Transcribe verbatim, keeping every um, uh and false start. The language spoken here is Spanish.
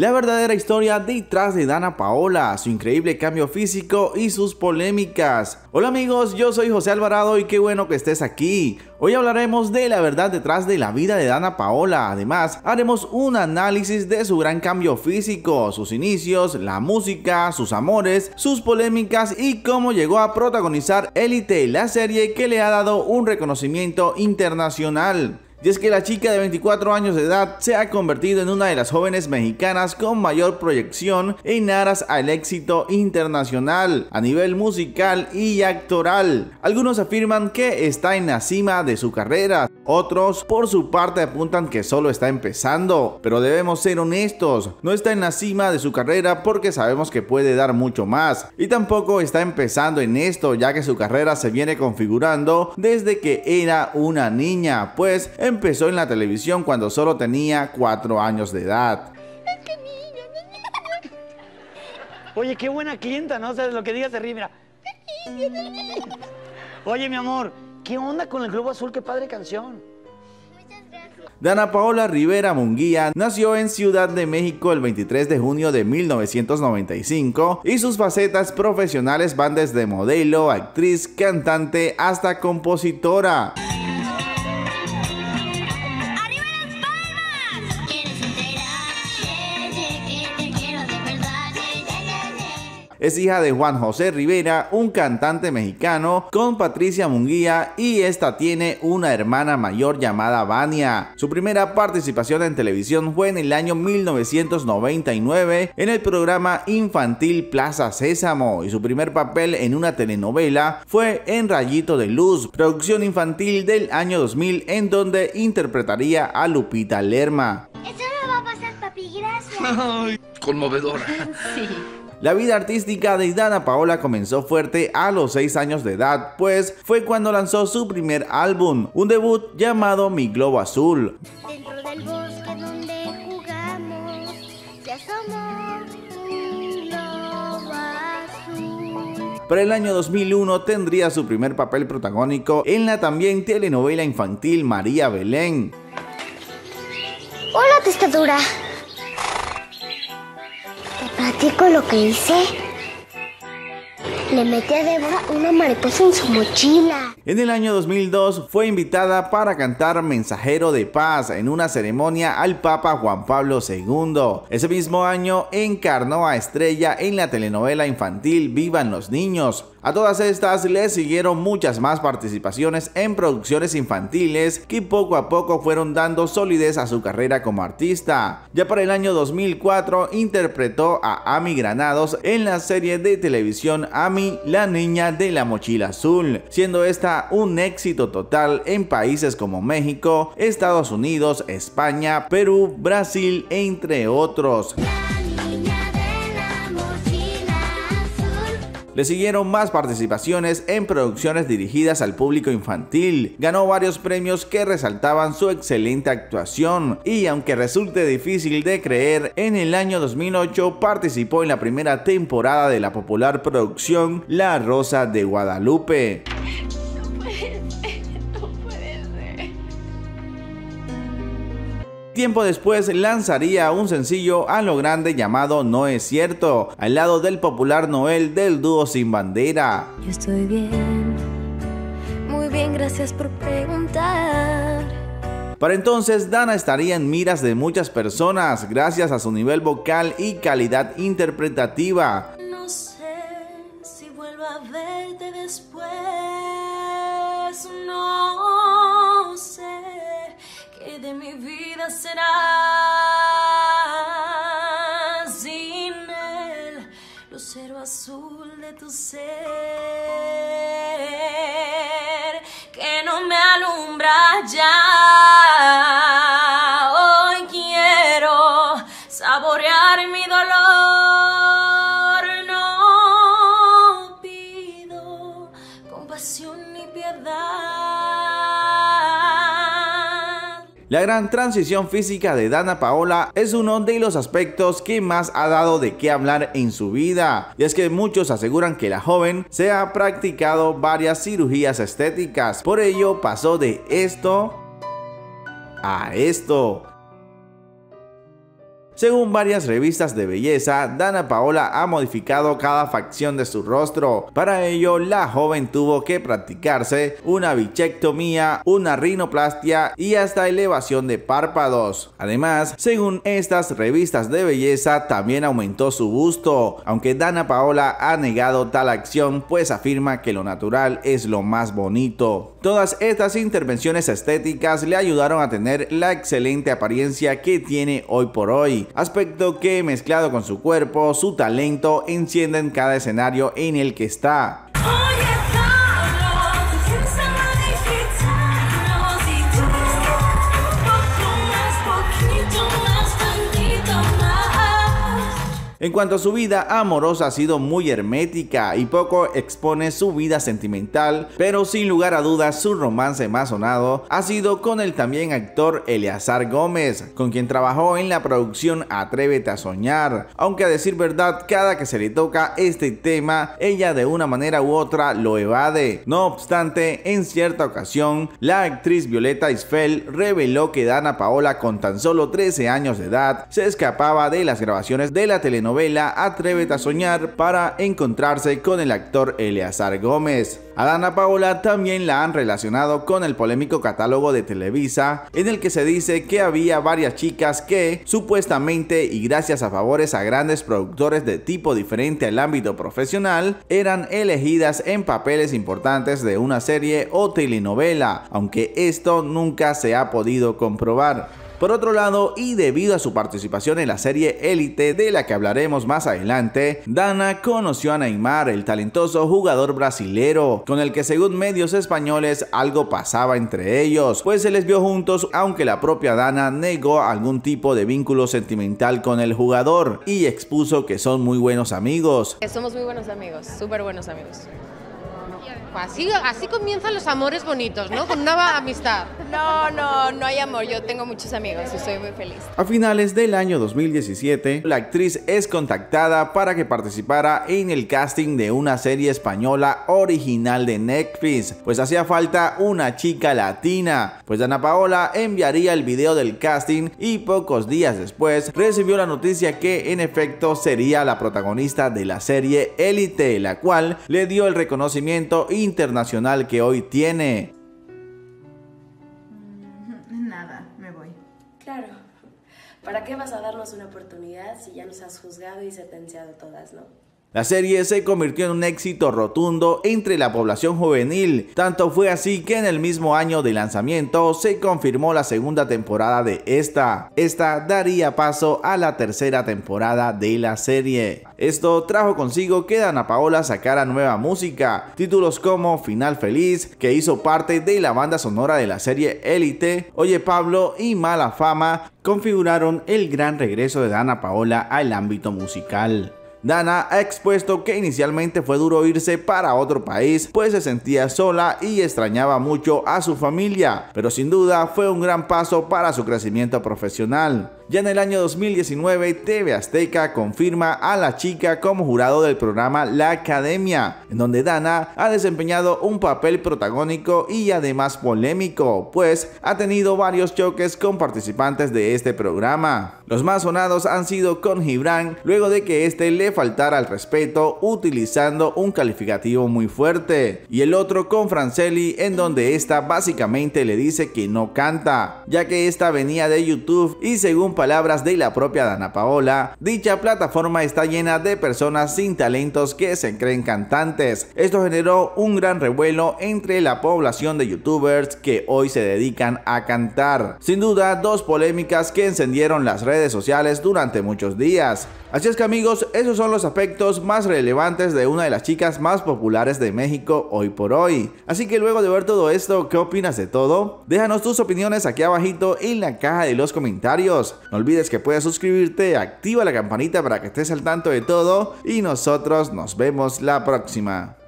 la verdadera historia detrás de Danna Paola, su increíble cambio físico y sus polémicas. Hola amigos, yo soy José Alvarado y qué bueno que estés aquí. Hoy hablaremos de la verdad detrás de la vida de Danna Paola, además haremos un análisis de su gran cambio físico, sus inicios, la música, sus amores, sus polémicas y cómo llegó a protagonizar Élite, la serie que le ha dado un reconocimiento internacional. Y es que la chica de veinticuatro años de edad se ha convertido en una de las jóvenes mexicanas con mayor proyección en aras al éxito internacional a nivel musical y actoral. Algunos afirman que está en la cima de su carrera, otros por su parte apuntan que solo está empezando, pero debemos ser honestos, no está en la cima de su carrera porque sabemos que puede dar mucho más, y tampoco está empezando en esto ya que su carrera se viene configurando desde que era una niña, pues empezó en la televisión cuando solo tenía cuatro años de edad. Es que niña. Oye, qué buena clienta, ¿no? O sea, lo que digas se ríe, mira. Oye, mi amor, ¿qué onda con el Globo Azul? ¡Qué padre canción! Danna Paola Rivera Munguía nació en Ciudad de México el veintitrés de junio de mil novecientos noventa y cinco y sus facetas profesionales van desde modelo, actriz, cantante hasta compositora. Es hija de Juan José Rivera, un cantante mexicano, con Patricia Munguía, y esta tiene una hermana mayor llamada Vania. Su primera participación en televisión fue en el año mil novecientos noventa y nueve en el programa infantil Plaza Sésamo, y su primer papel en una telenovela fue en Rayito de Luz, producción infantil del año dos mil, en donde interpretaría a Lupita Lerma. Eso no va a pasar, papi, gracias. Ay, conmovedora. Sí. La vida artística de Danna Paola comenzó fuerte a los seis años de edad, pues fue cuando lanzó su primer álbum, un debut llamado Mi Globo Azul. Dentro del bosque donde jugamos, se asomó un globo azul. Para el año dos mil uno tendría su primer papel protagónico en la también telenovela infantil María Belén. Hola, pescadura. Platico lo que hice. Le metí a Débora una mariposa en su mochila. En el año dos mil dos fue invitada para cantar Mensajero de Paz en una ceremonia al Papa Juan Pablo segundo. Ese mismo año encarnó a Estrella en la telenovela infantil Vivan los Niños. A todas estas le siguieron muchas más participaciones en producciones infantiles que poco a poco fueron dando solidez a su carrera como artista. Ya para el año dos mil cuatro interpretó a Amy Granados en la serie de televisión Amy La Niña de la Mochila Azul, siendo esta un éxito total en países como México, Estados Unidos, España, Perú, Brasil, entre otros. Le siguieron más participaciones en producciones dirigidas al público infantil, ganó varios premios que resaltaban su excelente actuación y, aunque resulte difícil de creer, en el año dos mil ocho participó en la primera temporada de la popular producción La Rosa de Guadalupe. Tiempo después lanzaría un sencillo a lo grande llamado No es cierto, al lado del popular Noel del dúo Sin Bandera. Yo estoy bien, muy bien, gracias por preguntar. Para entonces Danna estaría en miras de muchas personas gracias a su nivel vocal y calidad interpretativa. No sé si vuelvo a verte después, no sé qué de mi vida será sin el lucero azul de tu ser que no me alumbra ya. Hoy quiero saborear mi dolor, no pido compasión ni piedad. La gran transición física de Danna Paola es uno de los aspectos que más ha dado de qué hablar en su vida, y es que muchos aseguran que la joven se ha practicado varias cirugías estéticas, por ello pasó de esto a esto. Según varias revistas de belleza, Danna Paola ha modificado cada facción de su rostro. Para ello, la joven tuvo que practicarse una bichectomía, una rinoplastia y hasta elevación de párpados. Además, según estas revistas de belleza, también aumentó su busto, aunque Danna Paola ha negado tal acción, pues afirma que lo natural es lo más bonito. Todas estas intervenciones estéticas le ayudaron a tener la excelente apariencia que tiene hoy por hoy, aspecto que mezclado con su cuerpo, su talento, enciende en cada escenario en el que está. En cuanto a su vida amorosa, ha sido muy hermética y poco expone su vida sentimental, pero sin lugar a dudas su romance más sonado ha sido con el también actor Eleazar Gómez, con quien trabajó en la producción Atrévete a Soñar, aunque a decir verdad cada que se le toca este tema, ella de una manera u otra lo evade. No obstante, en cierta ocasión, la actriz Violeta Isfel reveló que Danna Paola, con tan solo trece años de edad, se escapaba de las grabaciones de la telenovela novela Atrévete a Soñar para encontrarse con el actor Eleazar Gómez. A Danna Paola también la han relacionado con el polémico catálogo de Televisa, en el que se dice que había varias chicas que, supuestamente y gracias a favores a grandes productores de tipo diferente al ámbito profesional, eran elegidas en papeles importantes de una serie o telenovela, aunque esto nunca se ha podido comprobar. Por otro lado, y debido a su participación en la serie Élite, de la que hablaremos más adelante, Danna conoció a Neymar, el talentoso jugador brasilero, con el que según medios españoles algo pasaba entre ellos, pues se les vio juntos, aunque la propia Danna negó algún tipo de vínculo sentimental con el jugador y expuso que son muy buenos amigos. Somos muy buenos amigos, súper buenos amigos. Así, así comienzan los amores bonitos, ¿no? Con una amistad. No, no, no hay amor. Yo tengo muchos amigos y soy muy feliz. A finales del año dos mil diecisiete, la actriz es contactada para que participara en el casting de una serie española original de Netflix, pues hacía falta una chica latina. Pues Danna Paola enviaría el video del casting y pocos días después recibió la noticia que en efecto sería la protagonista de la serie Élite, la cual le dio el reconocimiento y internacional que hoy tiene. Nada, me voy. Claro. ¿Para qué vas a darnos una oportunidad si ya nos has juzgado y sentenciado todas, no? La serie se convirtió en un éxito rotundo entre la población juvenil, tanto fue así que en el mismo año de lanzamiento se confirmó la segunda temporada de esta. Esta daría paso a la tercera temporada de la serie. Esto trajo consigo que Danna Paola sacara nueva música, títulos como Final Feliz, que hizo parte de la banda sonora de la serie Élite, Oye Pablo y Mala Fama, configuraron el gran regreso de Danna Paola al ámbito musical. Danna ha expuesto que inicialmente fue duro irse para otro país, pues se sentía sola y extrañaba mucho a su familia, pero sin duda fue un gran paso para su crecimiento profesional. Ya en el año dos mil diecinueve, T V Azteca confirma a la chica como jurado del programa La Academia, en donde Danna ha desempeñado un papel protagónico y además polémico, pues ha tenido varios choques con participantes de este programa. Los más sonados han sido con Gibran, luego de que este le faltara al respeto utilizando un calificativo muy fuerte, y el otro con Franceli, en donde esta básicamente le dice que no canta, ya que esta venía de YouTube y según palabras de la propia Danna Paola, dicha plataforma está llena de personas sin talentos que se creen cantantes. Esto generó un gran revuelo entre la población de youtubers que hoy se dedican a cantar. Sin duda, dos polémicas que encendieron las redes sociales durante muchos días. Así es que amigos, esos son los aspectos más relevantes de una de las chicas más populares de México hoy por hoy. Así que luego de ver todo esto, ¿qué opinas de todo? Déjanos tus opiniones aquí abajito en la caja de los comentarios. No olvides que puedes suscribirte, activa la campanita para que estés al tanto de todo y nosotros nos vemos la próxima.